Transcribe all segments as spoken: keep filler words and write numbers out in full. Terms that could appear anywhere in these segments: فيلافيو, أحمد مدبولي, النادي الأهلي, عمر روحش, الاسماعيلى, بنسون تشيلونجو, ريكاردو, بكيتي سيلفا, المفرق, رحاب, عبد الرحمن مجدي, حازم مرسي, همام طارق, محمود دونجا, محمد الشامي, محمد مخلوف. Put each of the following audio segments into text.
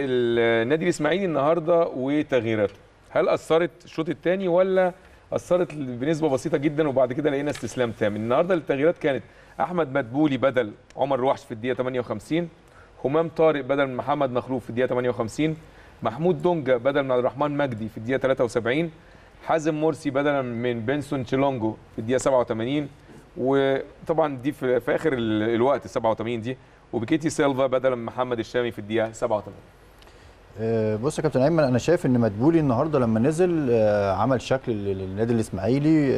النادي الاسماعيلي النهارده وتغييراته، هل اثرت الشوط الثاني ولا اثرت بنسبه بسيطه جدا وبعد كده لقينا استسلام تام؟ النهارده التغييرات كانت احمد مدبولي بدل عمر روحش في الدقيقه ثمانية وخمسين، همام طارق بدل محمد مخلوف في الدقيقه ثمانية وخمسين، محمود دونجا بدل من عبد الرحمن مجدي في الدقيقه ثلاثة وسبعين، حازم مرسي بدلا من بنسون تشيلونجو في الدقيقه سبعة وثمانين، وطبعا دي في اخر الوقت ال سبعة وثمانين دي، وبكيتي سيلفا بدلا من محمد الشامي في الدقيقه سبعة وثمانين. بص يا كابتن ايمن، انا شايف ان مدبولي النهارده لما نزل عمل شكل للنادي الاسماعيلي،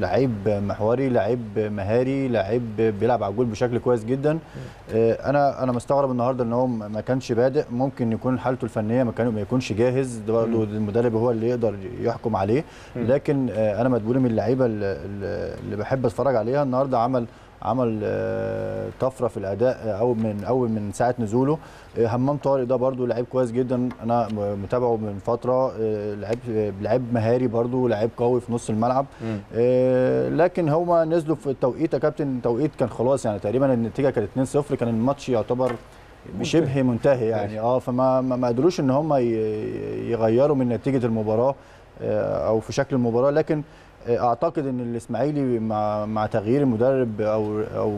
لعيب محوري، لعيب مهاري، لعيب بيلعب على الجول بشكل كويس جدا. انا انا مستغرب النهارده ان هو ما كانش بادئ، ممكن يكون حالته الفنيه ما كان ما يكونش جاهز، ده برضه المدرب هو اللي يقدر يحكم عليه، لكن انا مدبولي من اللعيبه اللي بحب اتفرج عليها. النهارده عمل عمل طفره في الاداء اول من اول من ساعه نزوله. همام طارق ده برده لعيب كويس جدا، انا متابعه من فتره، لعيب لعيب مهاري برده، لعيب قوي في نص الملعب. لكن هما نزلوا في التوقيت يا كابتن، توقيت كان خلاص، يعني تقريبا النتيجه كانت اتنين صفر، كان الماتش يعتبر شبه منتهي يعني اه فما ما قدروش ان هما يغيروا من نتيجه المباراه او في شكل المباراه. لكن اعتقد ان الاسماعيلي مع مع تغيير المدرب او او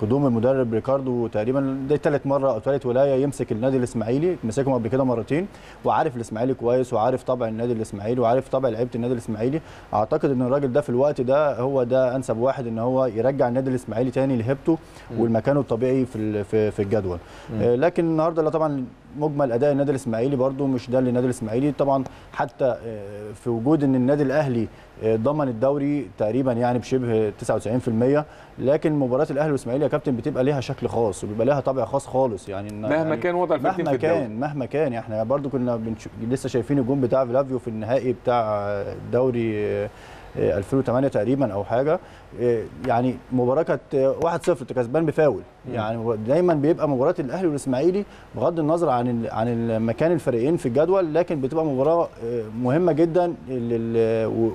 قدوم المدرب ريكاردو، تقريبا ده ثالث مره او ثالث ولايه يمسك النادي الاسماعيلي، مسكهم قبل كده مرتين، وعارف الاسماعيلي كويس وعارف طبع النادي الاسماعيلي وعارف طبع لعيبه النادي الاسماعيلي. اعتقد ان الراجل ده في الوقت ده هو ده انسب واحد ان هو يرجع النادي الاسماعيلي ثاني لهيبته والمكانه الطبيعي في في الجدول. لكن النهارده طبعا مجمل اداء النادي الاسماعيلي برده مش ده اللي النادي الاسماعيلي، طبعا حتى في وجود ان النادي الاهلي ضمن الدوري تقريبا يعني بشبه تسعة وتسعين في المية، لكن مباراه الاهلي والاسماعيلي يا كابتن بتبقى ليها شكل خاص وبيبقى ليها طابع خاص خالص، يعني مهما يعني كان وضع الفرقتين في الدوري، مهما كان مهما كان احنا برده كنا بنش... لسه شايفين الجون بتاع فيلافيو في النهائي بتاع الدوري ألفين وتمانية تقريبا او حاجه، يعني مباراه كانت واحد صفر كسبان بفاول، يعني دايما بيبقى مباراه الاهلي والاسماعيلي بغض النظر عن عن مكان الفريقين في الجدول، لكن بتبقى مباراه مهمه جدا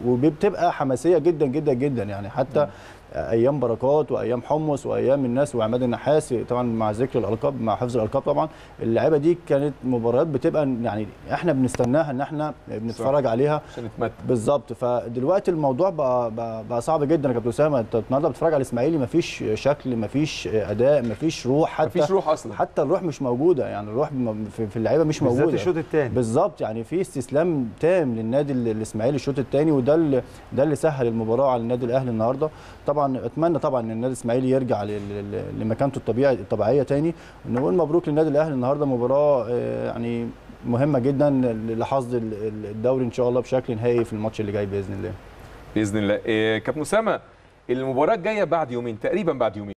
وبتبقى حماسيه جدا جدا جدا، يعني حتى ايام بركات وايام حمص وايام الناس وعماد النحاس، طبعا مع ذكر الالقاب مع حفظ الالقاب، طبعا اللعيبه دي كانت مباريات بتبقى يعني احنا بنستناها ان احنا بنتفرج عليها عشان نتمتع بالظبط. فدلوقتي الموضوع بقى بقى, بقى صعب جدا يا كابتن اسامه، انت النهارده بتتفرج على الاسماعيلي مفيش شكل، مفيش اداء، مفيش روح، حتى مفيش روح اصلا، حتى الروح مش موجوده، يعني الروح في اللعيبه مش موجوده بالذات الشوط الثاني بالظبط، يعني في استسلام تام للنادي الاسماعيلي الشوط الثاني، وده اللي ده اللي سهل المباراه على النادي الاهلي النهارده. طبعا اتمنى طبعا ان النادي الاسماعيلي يرجع لمكانته الطبيعي الطبيعيه تاني، ونقول مبروك للنادي الاهلي النهارده مباراه يعني مهمه جدا لحصد الدوري ان شاء الله بشكل نهائي في الماتش اللي جاي باذن الله. باذن الله. كابتن اسامه، المباراه الجايه بعد يومين تقريبا، بعد يومين